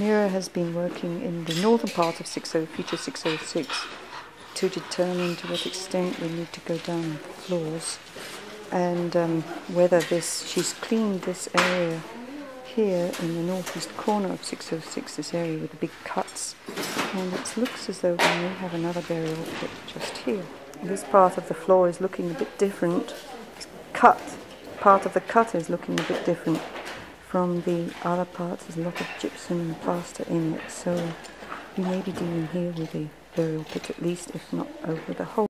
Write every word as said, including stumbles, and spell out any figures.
Mira has been working in the northern part of future six oh six to determine to what extent we need to go down floors, and um, whether this, she's cleaned this area here in the northeast corner of six oh six, this area with the big cuts, and it looks as though we may have another burial pit just here. This part of the floor is looking a bit different. It's cut, part of the cut is looking a bit different from the other parts. There's a lot of gypsum and plaster in it, so we may be dealing here with a burial pit at least, if not over the whole.